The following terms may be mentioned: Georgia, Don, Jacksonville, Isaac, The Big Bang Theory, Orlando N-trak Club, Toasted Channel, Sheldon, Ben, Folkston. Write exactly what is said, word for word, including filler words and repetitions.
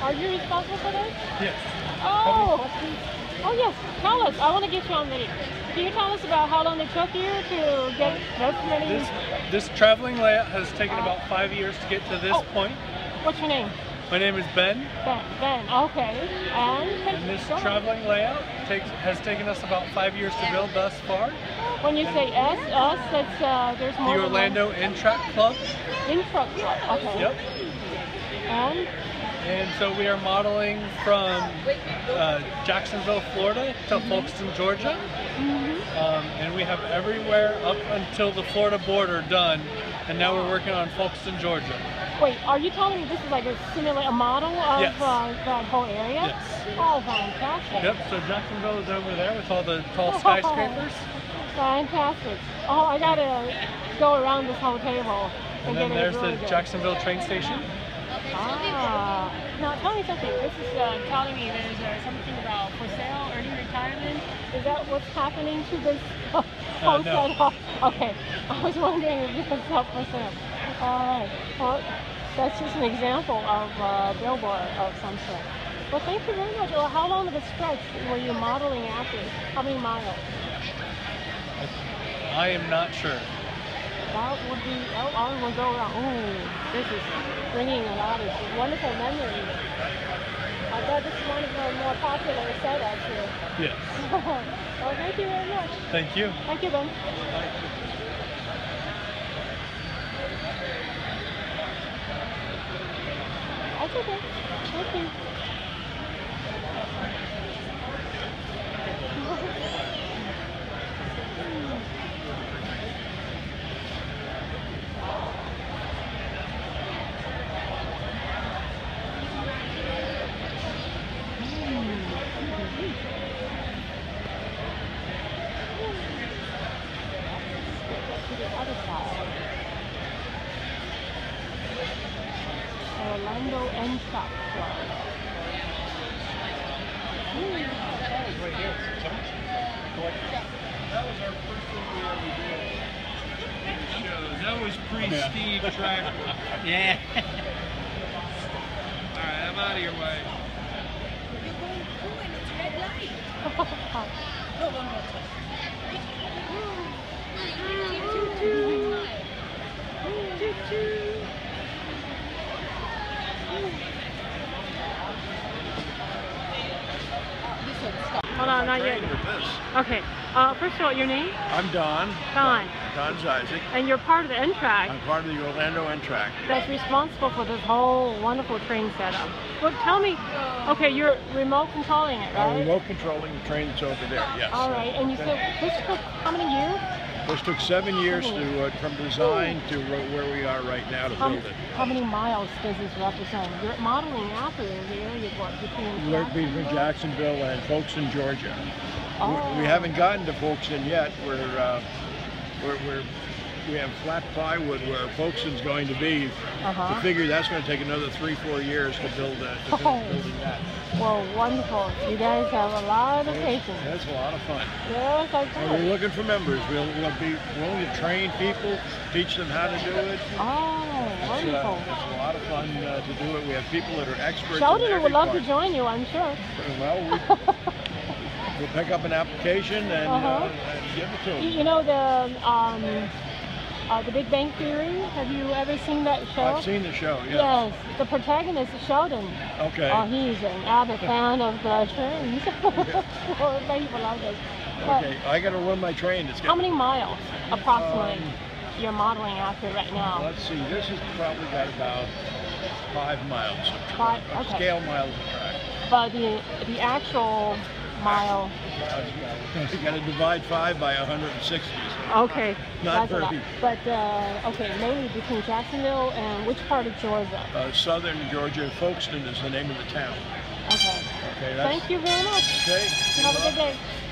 Are you responsible for this? Yes. Oh. Oh yes. Tell us. I want to get you on video. Can you tell us about how long it took you to get this many? This, this traveling layout has taken uh, about five years to get to this oh. point. What's your name? My name is Ben. Ben. Ben. Okay. And, and this traveling layout takes has taken us about five years to build thus far. When you and say us, us, that's uh, there's more. The Orlando N-trak Club. N-trak Club. Okay. Yep. And. And so we are modeling from uh, Jacksonville, Florida to mm-hmm. Folkston, Georgia. Mm-hmm. um, and we have everywhere up until the Florida border done, and now we're working on Folkston, Georgia. Wait, are you telling me this is like a simula- a model of yes. uh, that whole area? Yes. Oh, fantastic. Yep, so Jacksonville is over there with all the tall skyscrapers. Oh, fantastic. Oh, I gotta go around this whole table. And, and then there's really the good. Jacksonville train station. Ah, now tell me something. This is uh, telling me there's uh, something about for sale, early retirement. Is that what's happening to this oh, uh, no. Okay, I was wondering if this was up for sale. Alright, well, that's just an example of a uh, billboard of some sort. Well, thank you very much. Well, how long of a stretch were you modeling after? How many miles? I am not sure. That would be, oh, I will go around. Ooh, this is bringing a lot of wonderful memories. I thought this is one of the more popular setups here. Yes. Well, thank you very much. Thank you. Thank you, Ben. That's okay. Thank you. Orlando N-trak Club. That was our first thing we ever did. Shows. That was pre-Steve Tracker. Yeah. All right, I'm out of your way. You're going through and it's red light. No, one more time. Choo choo. Choo choo. Hold on, not yet. Okay. Uh, first of all, your name? I'm Don. Don. Don's Isaac. And you're part of the N-trak. I'm part of the Orlando N-trak. That's responsible for this whole wonderful train setup. Well, tell me, okay, you're remote controlling it, right? I'm remote controlling the train that's over there, yes. All right. And you said this took how many years? This took seven years to uh, from design to where we are right now to how, build it. How many miles does this represent? You're modeling after the area what between Jacksonville, Jacksonville and Folkston, Georgia. Oh. We, we haven't gotten to Folkston yet. We're, uh, we're we're we have flat plywood where Folkston's going to be. Uh-huh. We figure that's going to take another three four years to build that. To oh. build, building that. Well, wonderful. You guys have a lot of patience. That's a lot of fun. Yes, I do. We're looking for members. We'll, we'll be willing to train people, teach them how to do it. Oh, it's, wonderful. Uh, it's a lot of fun uh, to do it. We have people that are experts. Sheldon would love part. to join you, I'm sure. Well, we, we'll pick up an application and, uh-huh. uh, and give it to them. You know, the... Um, Uh, The Big Bang Theory, have you ever seen that show? I've seen the show, yes. Yes, the protagonist is Sheldon. Okay. Oh, he's an avid fan of the trains. Well, thank you for loving this. Okay, I gotta run my train. It's how many miles, approximately, um, you're modeling after right now? Let's see, this has probably got about five miles of track. Five, okay. Scale miles of track. But the, the actual mile... You gotta divide five by one hundred sixty. Okay. Not perfect. But, uh, okay, mainly between Jacksonville and which part of Georgia? Uh, southern Georgia. Folkston is the name of the town. Okay. Okay. That's... Thank you very much. Okay. Have a good day.